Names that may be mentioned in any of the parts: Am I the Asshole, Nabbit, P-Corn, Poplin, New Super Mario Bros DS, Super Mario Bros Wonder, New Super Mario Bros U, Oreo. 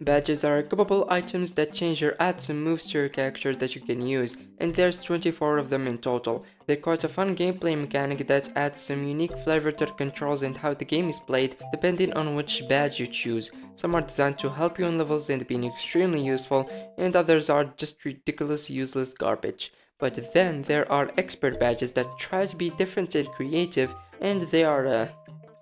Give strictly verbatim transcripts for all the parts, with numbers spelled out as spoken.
Badges are equipable items that change your atom moves to your character that you can use, and there's twenty-four of them in total. They're quite a fun gameplay mechanic that adds some unique flavor to the controls and how the game is played depending on which badge you choose. Some are designed to help you on levels and being extremely useful, and others are just ridiculous useless garbage. But then there are expert badges that try to be different and creative, and they are uh,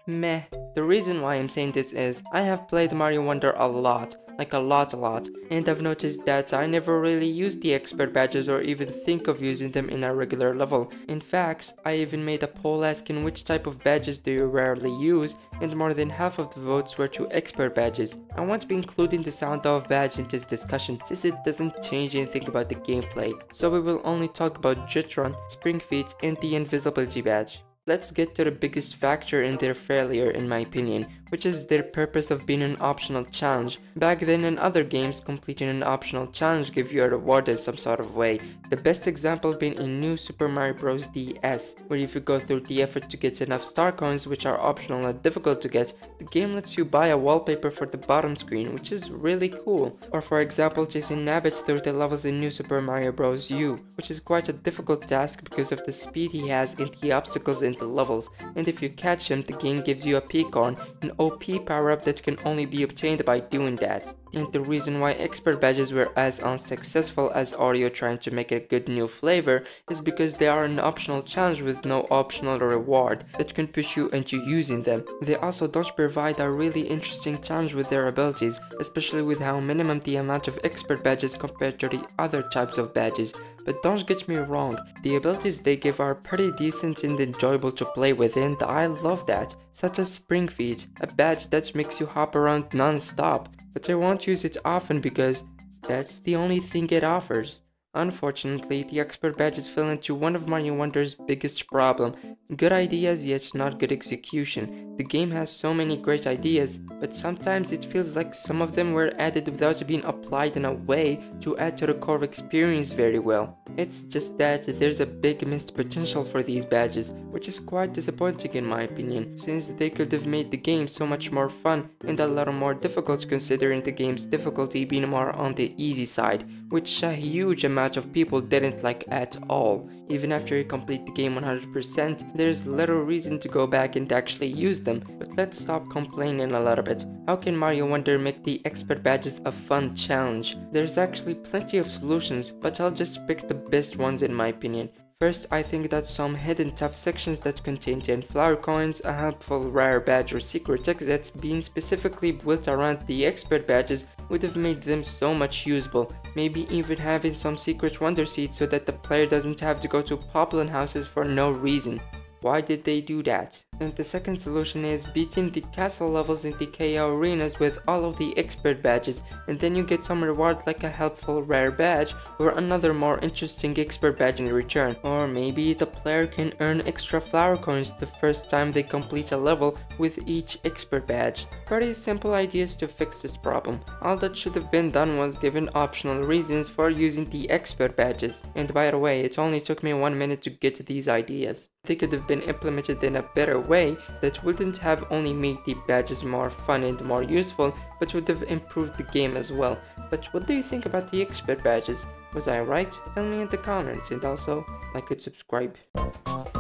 meh. The reason why I'm saying this is, I have played Mario Wonder a lot. Like a lot a lot, and I've noticed that I never really use the expert badges or even think of using them in a regular level. In fact, I even made a poll asking which type of badges do you rarely use, and more than half of the votes were to expert badges. I want to be including the sound off badge in this discussion since it doesn't change anything about the gameplay, so we will only talk about Jet Run, Spring Feet, and the invisibility badge. Let's get to the biggest factor in their failure in my opinion, which is their purpose of being an optional challenge. Back then in other games, completing an optional challenge gave you a reward in some sort of way. The best example being in New Super Mario Bros D S, where if you go through the effort to get enough star coins, which are optional and difficult to get, the game lets you buy a wallpaper for the bottom screen, which is really cool. Or for example, chasing Nabbit through the levels in New Super Mario Bros U, which is quite a difficult task because of the speed he has and the obstacles in the levels, and if you catch him, the game gives you a P-Corn, an O P power-up that can only be obtained by doing that. And the reason why expert badges were as unsuccessful as Oreo trying to make a good new flavor is because they are an optional challenge with no optional reward that can push you into using them. They also don't provide a really interesting challenge with their abilities, especially with how minimum the amount of expert badges compared to the other types of badges. But don't get me wrong, the abilities they give are pretty decent and enjoyable to play with, and I love that, such as Spring Feet, a badge that makes you hop around non-stop. But I won't use it often because that's the only thing it offers. Unfortunately, the expert badges fell into one of Mario Wonder's biggest problem. Good ideas, yet not good execution. The game has so many great ideas, but sometimes it feels like some of them were added without being applied in a way to add to the core experience very well. It's just that there's a big missed potential for these badges, which is quite disappointing in my opinion, since they could have made the game so much more fun and a lot more difficult considering the game's difficulty being more on the easy side, which a huge amount of people didn't like at all. Even after you complete the game one hundred percent, there's little reason to go back and actually use them, but let's stop complaining a little bit. How can Mario Wonder make the expert badges a fun challenge? There's actually plenty of solutions, but I'll just pick the best ones in my opinion. First, I think that some hidden tough sections that contain ten flower coins, a helpful rare badge or secret exits being specifically built around the expert badges would have made them so much usable. Maybe even having some secret wonder seeds so that the player doesn't have to go to Poplin houses for no reason. Why did they do that? And the second solution is beating the castle levels in the K O arenas with all of the expert badges, and then you get some reward like a helpful rare badge or another more interesting expert badge in return. Or maybe the player can earn extra flower coins the first time they complete a level with each expert badge. Pretty simple ideas to fix this problem. All that should have been done was given optional reasons for using the expert badges. And by the way, it only took me one minute to get to these ideas. They could have been implemented in a better way that wouldn't have only made the badges more fun and more useful, but would have improved the game as well. But what do you think about the expert badges? Was I right? Tell me in the comments, and also like and subscribe.